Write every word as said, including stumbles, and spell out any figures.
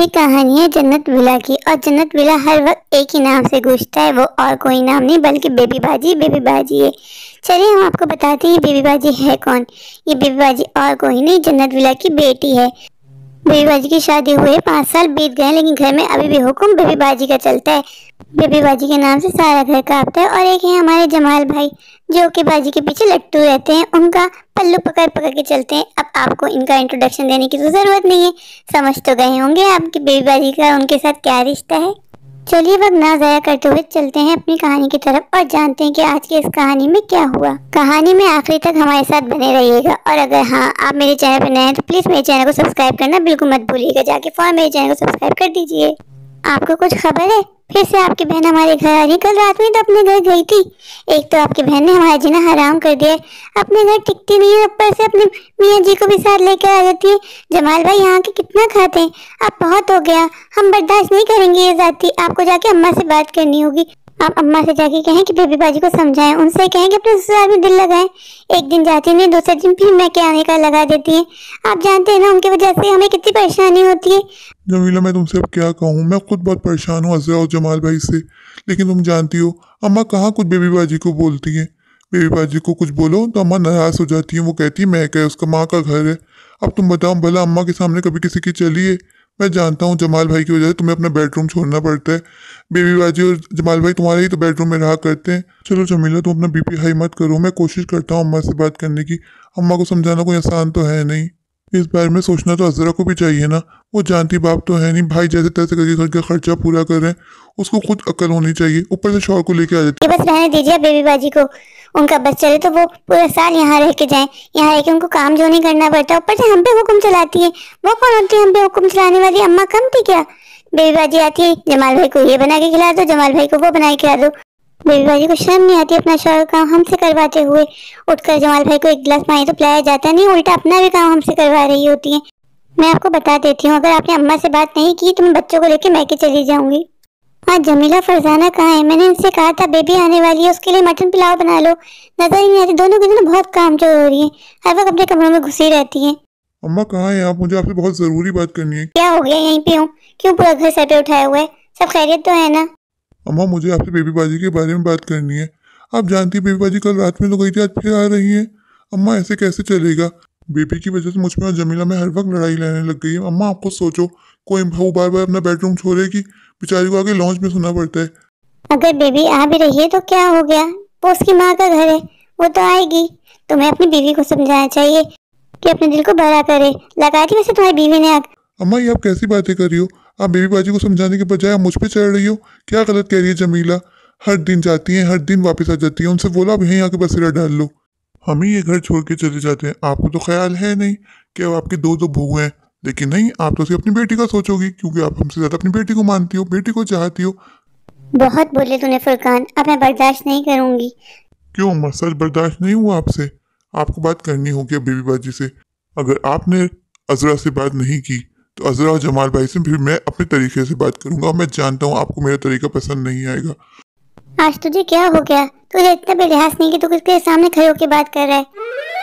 ये कहानी है जन्नत विला की। और जन्नत विला हर वक्त एक ही नाम से गूंजता है, वो और कोई नाम नहीं बल्कि बेबी बाजी बेबी बाजी है। चलिए हम आपको बताते हैं बेबी बाजी है कौन। ये बेबी बाजी और कोई नहीं जन्नत विला की बेटी है। बेबी बाजी की शादी हुए पाँच साल बीत गए, लेकिन घर में अभी भी हुक्म बेबी बाजी का चलता है। बेबी बाजी के नाम से सारा घर कांपता है। और एक है हमारे जमाल भाई जो कि बाजी के पीछे लटकू रहते हैं, उनका पल्लू पकड़ पकड़ के चलते हैं। अब आपको इनका इंट्रोडक्शन देने की तो ज़रूरत नहीं है, समझ तो गए होंगे आपकी बेबी बाजी का उनके साथ क्या रिश्ता है। चलिए वक्त ना ज़ाया करते हुए चलते हैं अपनी कहानी की तरफ और जानते हैं कि आज की इस कहानी में क्या हुआ। कहानी में आखिरी तक हमारे साथ बने रहिएगा। और अगर हाँ आप मेरे चैनल पर नए हैं तो प्लीज़ मेरे चैनल को सब्सक्राइब करना बिल्कुल मत भूलिएगा, जाके फौरन मेरे चैनल को सब्सक्राइब कर दीजिए। आपको कुछ खबर है? फिर से आपकी बहन हमारे घर आ रही। कल रात में तो अपने घर गई थी। एक तो आपकी बहन ने हमारा जीना हराम कर दिया है, अपने घर टिकती नहीं है, ऊपर से अपने मियाँ जी को भी साथ लेकर आ जाती है। जमाल भाई यहाँ के कितना खाते हैं, अब बहुत हो गया, हम बर्दाश्त नहीं करेंगे ये जाती। आपको जाके अम्मा से बात करनी होगी। आप अम्मा से जाके कहें कि बेबी बाजी को समझाएं, उनसे कहें कि अपने ससुराल में दिल लगाएं। एक दिन जाती नहीं, दूसरे दिन फिर मैं के आने का लगा देती है। आप जानते हैं ना उनकी वजह से हमें कितनी परेशानी होती है। जमीला मैं तुमसे अब क्या कहूँ, मैं खुद बहुत परेशान हूँ अज़रा और जमाल भाई से। लेकिन तुम जानती हो अम्मा कहाँ कुछ बेबी बाजी को बोलती है। बेबी बाजी को कुछ बोलो तो अम्मा नाराज़ हो जाती है, वो कहती है मैं क्या, उसका माँ का घर है। अब तुम बताओ भला अम्मा के सामने कभी किसी की चली है? मैं जानता हूँ जमाल भाई की वजह से तुम्हें अपना बेडरूम छोड़ना पड़ता है। बेबी बाजी और जमाल भाई तुम्हारे ही तो बेडरूम में रहा करते हैं। चलो जमीला तुम अपना बीपी हाई मत करो, मैं कोशिश करता हूँ अम्मा से बात करने की। अम्मा को समझाना कोई आसान तो है नहीं, इस बारे में सोचना तो अज़रा को भी चाहिए ना। वो जानती बाप तो है नहीं, भाई जैसे तैसे करके घर का खर्चा पूरा कर रहे हैं, उसको खुद अक्ल होनी चाहिए। ऊपर से शौहर को लेके आ जाती है। बस रहने दीजिए बेबी बाजी को, उनका बस चले तो वो पूरा साल यहाँ रह के जाएं। यहाँ रह के उनको काम जो नहीं करना पड़ता, ऊपर से हम पे हुक्म चलाती है। वो कौन होती है हम पे हुक्म चलाने वाली? अम्मा कम थी क्या? बेबी बाजी आती है, जमाल भाई को ये बना के खिला दो, जमाल भाई को वो बना के खिला दो। बेबी बाजी को शर्म नहीं आती अपना शौहर का काम हमसे करवाते हुए। उठकर जमाल भाई को एक गिलास पानी तो पिलाया जाता नहीं, उल्टा अपना भी काम हमसे करवा रही होती है। मैं आपको बता देती हूँ, अगर आपने अम्मा से बात नहीं की तो मैं बच्चों को लेकर मैके चली जाऊँगी। हाँ जमीला फरजाना कहाँ है? मैंने उनसे कहा था बेबी आने वाली है, उसके लिए मटन पुलाव बना लो, नजर ही नहीं आती। दोनों के दोनों बहुत काम चोर हो रही है, हर वक्त अपने कमरों में घुसी रहती है। अम्मा कहाँ है आप? मुझे आपसे बहुत जरूरी बात करनी है। क्या हो गया, यहीं पे हूँ, क्यों पूरा घर सर पे उठाया हुआ है? सब खैरियत तो है ना? अम्मा मुझे आपसे बेबी बाजी के बारे में बात करनी है। आप जानती है बेबी बाजी कल रात में तो गई थी, आज फिर आ रही है। अम्मा ऐसे कैसे चलेगा? बेबी की वजह से मुझ में और जमीला में हर वक्त लड़ाई लेने लग गई है। अम्मा आपको सोचो, कोई बहू बार बार अपना बेडरूम छोड़ेगी, बेचारी को आगे लॉन्च में सुना पड़ता है। अगर बेबी आ भी रही है तो क्या हो गया, वो उसकी माँ का घर है, वो तो आएगी। तुम्हें अपनी बीवी को समझाना चाहिए कि अपने दिल को बड़ा करे। लगाती वैसे तुम्हारी बीवी ने आग। अम्मा ये आप कैसी बातें कर रही हो? आप बेबी बाजी को समझाने के बजाय आप मुझ पे चढ़ रही हो, क्या गलत कह रही है जमीला। हर दिन जाती है, हर दिन वापस आ जाती है। उनसे बोला आप यहीं आके बसेरा डाल लो, हम ही ये घर छोड़ के चले जाते हैं। आपको तो ख्याल है नहीं कि वो आपके दो दो बहू हैं, लेकिन नहीं, आप तो सिर्फ अपनी बेटी का सोचोगी क्योंकि आप हमसे ज्यादा अपनी बेटी को मानती हो, बेटी को चाहती हो। बहुत बोले तूने फुरकान, अब मैं बर्दाश्त नहीं करूंगी। क्यों अम्मा, सच बर्दाश्त नहीं हुआ आपसे? आपको बात करनी होगी बेबी बाजी से। अगर आपने अज़रा से बात नहीं की तो अज़रा और जमाल भाई से फिर मैं अपने तरीके से बात करूंगा। मैं जानता हूँ आपको मेरा तरीका पसंद नहीं आएगा। आज तुझे क्या हो गया, तुझे इतना बेलिहास नहीं कि तू किसके सामने खड़े होकर बात कर रहा है।